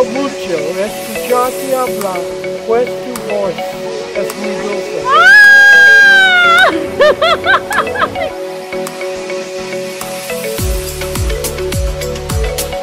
gustó mucho escucharte hablar, pues tu voz es muy dulce.